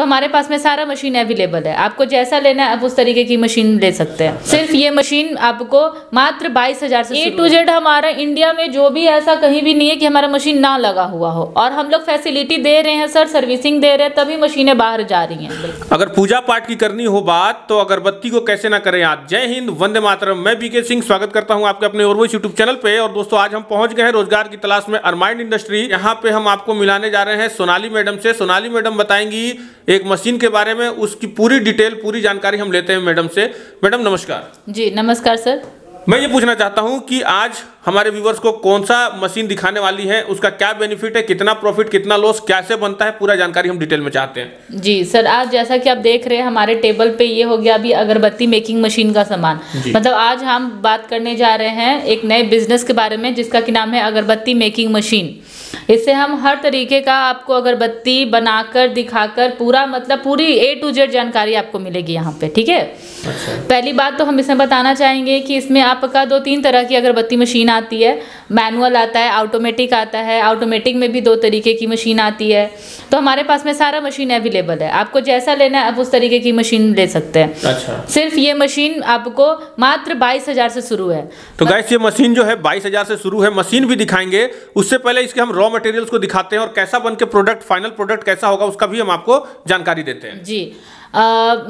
तो हमारे पास में सारा मशीन अवेलेबल है। आपको जैसा लेना है आप उस तरीके की मशीन ले सकते हैं। सिर्फ ये मशीन आपको मात्र 22,000 से A to Z। हमारा इंडिया में जो भी ऐसा कहीं भी नहीं है कि हमारा मशीन ना लगा हुआ हो, और हम लोग फैसिलिटी दे रहे हैं सर, सर्विसिंग दे रहे हैं, तभी मशीनें बाहर जा रही हैं। अगर पूजा पाठ की करनी हो बात तो अगरबत्ती को कैसे ना करें आप। जय हिंद, वंदे मातरम। मैं बीके सिंह स्वागत करता हूं आपके अपने और वो यूट्यूब चैनल पे। और दोस्तों आज हम पहुंच गए हैं रोजगार की तलाश में आर्माइंड इंडस्ट्री। यहाँ पे हम आपको मिलाने जा रहे हैं सोनाली मैडम से। सोनाली मैडम बताएंगी एक मशीन के बारे में, उसकी पूरी डिटेल पूरी जानकारी हम लेते हैं मैडम से। मैडम नमस्कार। जी नमस्कार सर। मैं ये पूछना चाहता हूँ कि आज हमारे व्यूवर्स को कौन सा मशीन दिखाने वाली है, उसका क्या बेनिफिट है, कितना प्रॉफिट, कितना लॉस, कैसे बनता है, पूरा जानकारी हम डिटेल में चाहते हैं। जी सर, आज जैसा कि आप देख रहे हैं हमारे टेबल पे ये हो गया अभी अगरबत्ती मेकिंग मशीन का सामान। मतलब आज हम बात करने जा रहे हैं एक नए बिजनेस के बारे में जिसका की नाम है अगरबत्ती मेकिंग मशीन। इससे हम हर तरीके का आपको अगरबत्ती बनाकर दिखाकर पूरा मतलब पूरी A to Z जानकारी आपको मिलेगी यहाँ पे, ठीक है। पहली बात तो हम इसमें बताना चाहेंगे कि इसमें आपका 2-3 तरह की अगरबत्ती मशीन आती है। मैनुअल आता है, ऑटोमेटिक आता है। ऑटोमेटिक में भी 2 तरीके की मशीन आती है। तो हमारे पास में सारा मशीन अवेलेबल है। आपको जैसा लेना है आप उस तरीके की मशीन ले सकते हैं। अच्छा। सिर्फ ये मशीन आपको मात्र 22,000 से शुरू है। तो गाइस ये मशीन जो है 22,000 से शुरू है। मशीन भी दिखाएंगे, उससे पहले इसके हम रॉ मटेरियल्स को दिखाते हैं और कैसा बनके प्रोडक्ट, फाइनल प्रोडक्ट कैसा होगा उसका भी हम आपको जानकारी देते हैं। जी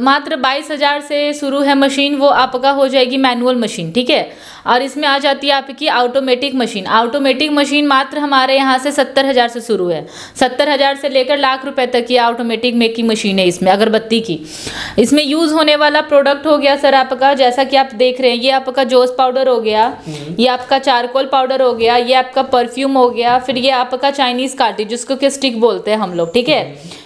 मात्र 22,000 से शुरू है मशीन। वो आपका हो जाएगी मैनुअल मशीन, ठीक है। और इसमें आ जाती है आपकी ऑटोमेटिक मशीन। ऑटोमेटिक मशीन मात्र हमारे यहाँ से 70,000 से शुरू है। 70,000 से लेकर लाख रुपए तक की ऑटोमेटिक मेकिंग मशीन है इसमें अगरबत्ती की। इसमें यूज़ होने वाला प्रोडक्ट हो गया सर आपका, जैसा कि आप देख रहे हैं, ये आपका जोश पाउडर हो गया, ये आपका चारकोल पाउडर हो गया, ये आपका परफ्यूम हो गया, फिर ये आपका चाइनीज़ कार्टिज जिसको कि स्टिक बोलते हैं हम लोग, ठीक है,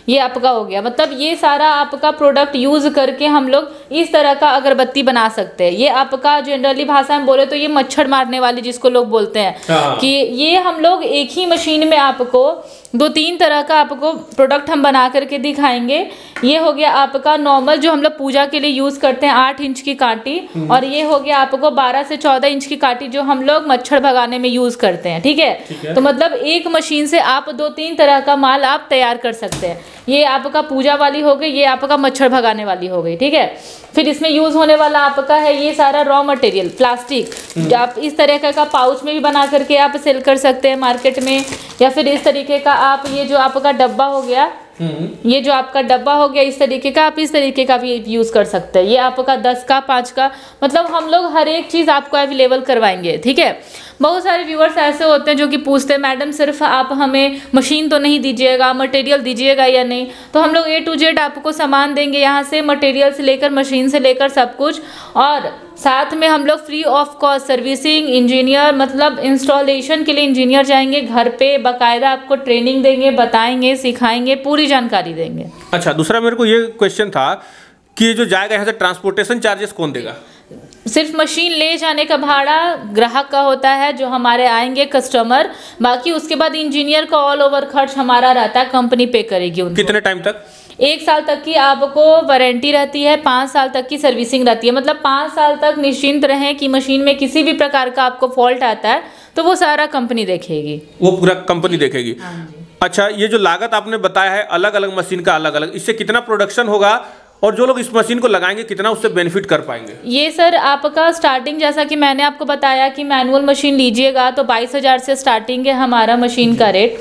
ये आपका हो गया। मतलब ये सारा आपका प्रोडक्ट यूज़ करके हम लोग इस तरह का अगरबत्ती बना सकते हैं। ये आपका जनरली भाषा में बोले तो ये मच्छर मारने वाली जिसको लोग बोलते हैं, कि ये हम लोग एक ही मशीन में आपको 2-3 तरह का आपको प्रोडक्ट हम बना करके दिखाएंगे। ये हो गया आपका नॉर्मल जो हम लोग पूजा के लिए यूज़ करते हैं 8 इंच की कांटी, और ये हो गया आपको 12 से 14 इंच की कांटी जो हम लोग मच्छर भगाने में यूज़ करते हैं, ठीक है। तो मतलब एक मशीन से आप 2-3 तरह का माल आप तैयार कर सकते हैं। ये आपका पूजा वाली हो गई, ये आपका मच्छर भगाने वाली हो गई, ठीक है। फिर इसमें यूज़ होने वाला आपका है ये सारा रॉ मटेरियल प्लास्टिक। आप इस तरह का पाउच में भी बना करके आप सेल कर सकते हैं मार्केट में, या फिर इस तरीके का आप ये जो आपका डब्बा हो गया, ये जो आपका डब्बा हो गया इस तरीके का, आप इस तरीके का भी यूज़ कर सकते हैं। ये आपका 10 का 5 का, मतलब हम लोग हर एक चीज़ आपको अवेलेबल करवाएंगे, ठीक है। बहुत सारे व्यूअर्स ऐसे होते हैं जो कि पूछते हैं मैडम सिर्फ आप हमें मशीन तो नहीं दीजिएगा, मटेरियल दीजिएगा या नहीं? तो हम लोग A to Z आपको सामान देंगे यहाँ से, मटेरियल से लेकर मशीन से लेकर सब कुछ। और साथ में हम लोग free of cost servicing, engineer मतलब इंस्टॉलेशन के लिए इंजीनियर जाएंगे घर पे, बाकायदा आपको ट्रेनिंग देंगे, बताएंगे, सिखाएंगे, पूरी जानकारी देंगे। अच्छा, दूसरा मेरे को ये क्वेश्चन था कि जो जाएगा यहाँ से ट्रांसपोर्टेशन चार्जेस कौन देगा? सिर्फ मशीन ले जाने का भाड़ा ग्राहक का होता है जो हमारे आएंगे कस्टमर, बाकी उसके बाद इंजीनियर का ऑल ओवर खर्च हमारा रहता है, कंपनी पे करेगी उनको। कितने टाइम तक? 1 साल तक की आपको वारंटी रहती है, 5 साल तक की सर्विसिंग रहती है। मतलब 5 साल तक निश्चिंत रहें कि मशीन में किसी भी प्रकार का आपको फॉल्ट आता है तो वो सारा कंपनी देखेगी, वो पूरा कंपनी देखेगी। अच्छा, ये जो लागत आपने बताया है अलग अलग मशीन का अलग अलग, इससे कितना प्रोडक्शन होगा और जो लोग इस मशीन को लगाएंगे कितना उससे बेनिफिट कर पाएंगे? ये सर आपका स्टार्टिंग जैसा कि मैंने आपको बताया कि मैनुअल मशीन लीजिएगा तो 22,000 से स्टार्टिंग है हमारा मशीन का रेट।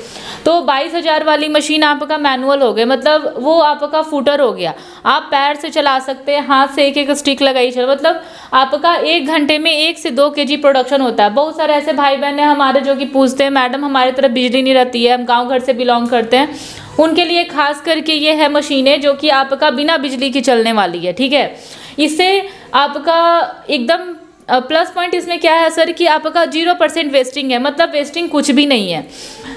तो 22,000 वाली मशीन आपका मैनुअल हो गया, मतलब वो आपका फुटर हो गया, आप पैर से चला सकते हैं, हाथ से एक स्टिक लगाई चल, मतलब आपका 1 घंटे में 1 से 2 kg प्रोडक्शन होता है। बहुत सारे ऐसे भाई बहन हैं हमारे जो कि पूछते हैं मैडम हमारे तरफ बिजली नहीं रहती है, हम गाँव घर से बिलोंग करते हैं, उनके लिए खास करके ये है मशीनें जो कि आपका बिना बिजली की चलने वाली है, ठीक है। इससे आपका एकदम प्लस पॉइंट इसमें क्या है सर कि आपका 0% वेस्टिंग है, मतलब वेस्टिंग कुछ भी नहीं है।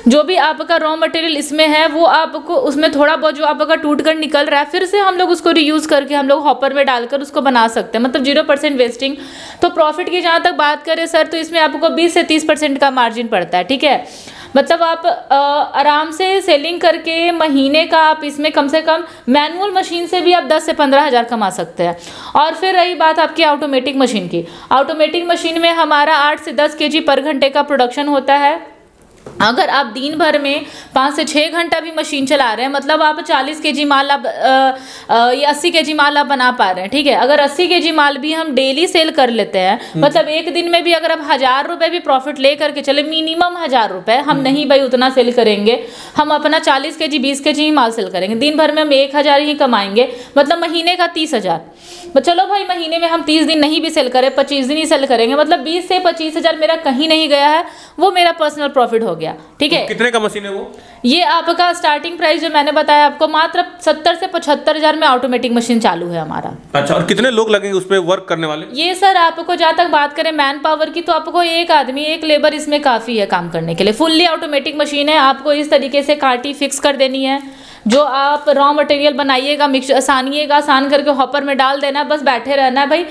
जो भी आपका रॉ मटेरियल इसमें है वो आपको उसमें थोड़ा बहुत जो आपका टूट कर निकल रहा है फिर से हम लोग उसको रीयूज़ करके हम लोग हॉपर में डालकर उसको बना सकते हैं, मतलब 0% वेस्टिंग। तो प्रॉफिट की जहाँ तक बात करें सर तो इसमें आपको 20 से 30% का मार्जिन पड़ता है, ठीक है। मतलब आप आराम से सेलिंग करके महीने का आप इसमें कम से कम मैनुअल मशीन से भी आप 10 से 15,000 कमा सकते हैं। और फिर रही बात आपकी ऑटोमेटिक मशीन की, ऑटोमेटिक मशीन में हमारा 8 से 10 kg पर घंटे का प्रोडक्शन होता है। अगर आप दिन भर में 5 से 6 घंटा भी मशीन चला रहे हैं, मतलब आप 40 kg माल आप या 80 kg माल आप बना पा रहे हैं, ठीक है। अगर 80 kg माल भी हम डेली सेल कर लेते हैं, मतलब एक दिन में भी अगर आप 1000 रुपए भी प्रॉफिट ले करके चले, मिनिमम 1000 रुपए हम नहीं भाई उतना सेल करेंगे, हम अपना 40 kg 20 kg ही माल सेल करेंगे। दिन भर में हम 1000 ही कमाएंगे, मतलब महीने का 30,000। चलो भाई महीने में हम 30 दिन नहीं भी सेल करें, 25 दिन ही सेल करेंगे, मतलब 20 से 25,000 मेरा कहीं नहीं गया है, वो मेरा पर्सनल प्रॉफिट हो गया, ठीक है। कितने का मशीन है वो? ये आपका स्टार्टिंग प्राइस जो मैंने बताया आपको मात्र 70 से 75,000 में ऑटोमेटिक मशीन चालू है हमारा। अच्छा, और कितने लोग लगेंगे उस पे वर्क करने वाले? ये सर आपको जहाँ तक बात करें मैन पावर की, तो आपको एक आदमी, एक लेबर इसमें काफी है काम करने के लिए। फुल्ली ऑटोमेटिक मशीन है, आपको इस तरीके से काटी फिक्स कर देनी है, जो आप रॉ मटेरियल बनाइएगा, मिक्सचर सानिएगा, सान करके हॉपर में डाल देना, बस बैठे रहना है भाई,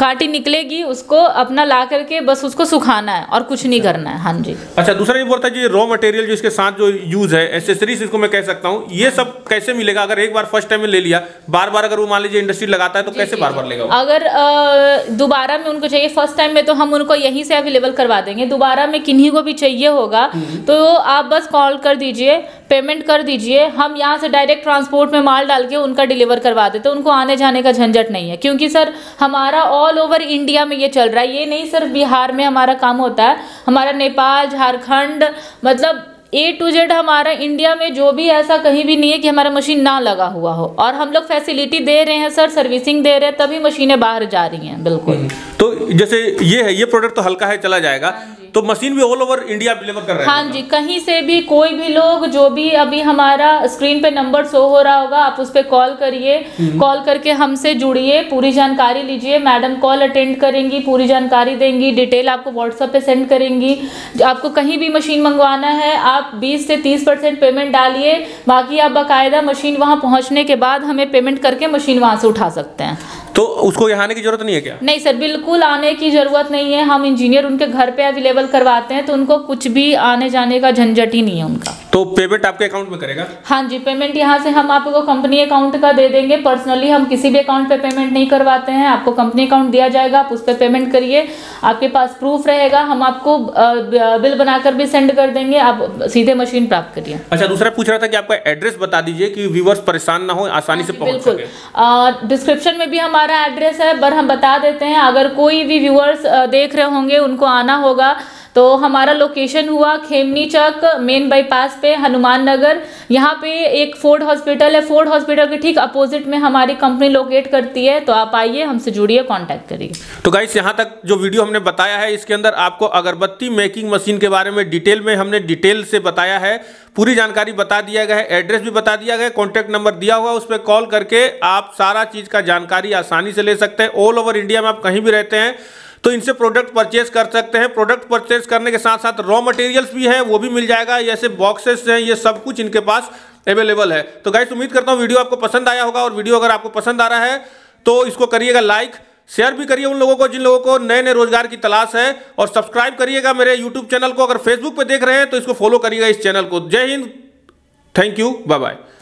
काटी निकलेगी उसको अपना ला करके बस उसको सुखाना है और कुछ नहीं करना है। हाँ जी। अच्छा, दूसरा ये बोलता है जी रॉ मटेरियल जो इसके साथ जो यूज है, एसेसरीज इसको मैं कह सकता हूँ, ये सब कैसे मिलेगा? अगर एक बार फर्स्ट टाइम में ले लिया, बार बार अगर वो मान लीजिए इंडस्ट्री लगाता है तो कैसे बार बार लेगा? अगर दोबारा में उनको चाहिए, फर्स्ट टाइम में तो हम उनको यहीं से अवेलेबल करवा देंगे, दोबारा में किन्हीं को भी चाहिए होगा तो आप बस कॉल कर दीजिए, पेमेंट कर दीजिए, हम यहाँ से डायरेक्ट ट्रांसपोर्ट में माल डाल के उनका डिलीवर करवा देते हैं। उनको आने जाने का झंझट नहीं है, क्योंकि सर हमारा ऑल ओवर इंडिया में ये चल रहा है, ये नहीं सिर्फ बिहार में हमारा काम होता है, हमारा नेपाल, झारखंड, मतलब A to Z हमारा इंडिया में जो भी, ऐसा कहीं भी नहीं है कि हमारा मशीन ना लगा हुआ हो। और हम लोग फैसिलिटी दे रहे हैं सर, सर्विसिंग दे रहे हैं, तभी मशीनें बाहर जा रही हैं। बिल्कुल, तो जैसे ये है, ये प्रोडक्ट तो हल्का है, चला जाएगा, तो मशीन भी ऑल ओवर इंडिया डिलीवर कर रहे हैं। हाँ जी, कहीं से भी कोई भी लोग, जो भी अभी हमारा स्क्रीन पे नंबर शो हो रहा होगा, आप उस पर कॉल करिए, कॉल करके हमसे जुड़िए, पूरी जानकारी लीजिए, मैडम कॉल अटेंड करेंगी, पूरी जानकारी देंगी, डिटेल आपको व्हाट्सएप पे सेंड करेंगी। आपको कहीं भी मशीन मंगवाना है, आप 20 से 30% पेमेंट डालिए, बाकी आप बाकायदा मशीन वहाँ पहुँचने के बाद हमें पेमेंट करके मशीन वहाँ से उठा सकते हैं। तो उसको यहाँ आने की जरूरत नहीं है क्या? नहीं सर, बिल्कुल आने की जरूरत नहीं है, हम इंजीनियर उनके घर पे अवेलेबल करवाते हैं, तो उनको कुछ भी आने जाने का झंझट ही नहीं है उनका। तो पेमेंट आपके अकाउंट में करेगा? हाँ जी, पेमेंट यहाँ से हम आपको कंपनी अकाउंट का दे देंगे, पर्सनली हम किसी भी अकाउंट पे पेमेंट नहीं करवाते हैं, आपको कंपनी अकाउंट दिया जाएगा, आप उस पर पेमेंट करिए, आपके पास प्रूफ रहेगा, हम आपको बिल बनाकर भी सेंड कर देंगे, आप सीधे मशीन प्राप्त करिए। अच्छा, दूसरा पूछ रहा था कि आपका एड्रेस बता दीजिए कि व्यूअर्स परेशान ना हो, आसानी से पहुंच सके। बिल्कुल, डिस्क्रिप्शन में भी हमारा एड्रेस है, पर हम बता देते हैं, अगर कोई भी व्यूअर्स देख रहे होंगे उनको आना होगा, तो हमारा लोकेशन हुआ खेमनी चक मेन बाईपास पे, हनुमान नगर। यहाँ पे एक फोर्ड हॉस्पिटल है, फोर्ड हॉस्पिटल के ठीक अपोजिट में हमारी कंपनी लोकेट करती है, तो आप आइए, हमसे जुड़िए, कांटेक्ट करिए। तो गाइस, यहाँ तक जो वीडियो हमने बताया है, इसके अंदर आपको अगरबत्ती मेकिंग मशीन के बारे में डिटेल में हमने डिटेल से बताया है, पूरी जानकारी बता दिया गया है, एड्रेस भी बता दिया गया है, कॉन्टैक्ट नंबर दिया हुआ है, उस पर कॉल करके आप सारा चीज़ का जानकारी आसानी से ले सकते हैं। ऑल ओवर इंडिया में आप कहीं भी रहते हैं तो इनसे प्रोडक्ट परचेज कर सकते हैं। प्रोडक्ट परचेज करने के साथ साथ रॉ मटेरियल्स भी हैं, वो भी मिल जाएगा, जैसे बॉक्सेस हैं, ये सब कुछ इनके पास अवेलेबल है। तो गाइस, उम्मीद करता हूँ वीडियो आपको पसंद आया होगा, और वीडियो अगर आपको पसंद आ रहा है तो इसको करिएगा लाइक, शेयर भी करिए उन लोगों को जिन लोगों को नए नए रोजगार की तलाश है, और सब्सक्राइब करिएगा मेरे यूट्यूब चैनल को। अगर फेसबुक पर देख रहे हैं तो इसको फॉलो करिएगा इस चैनल को। जय Hind, thank you, bye bye.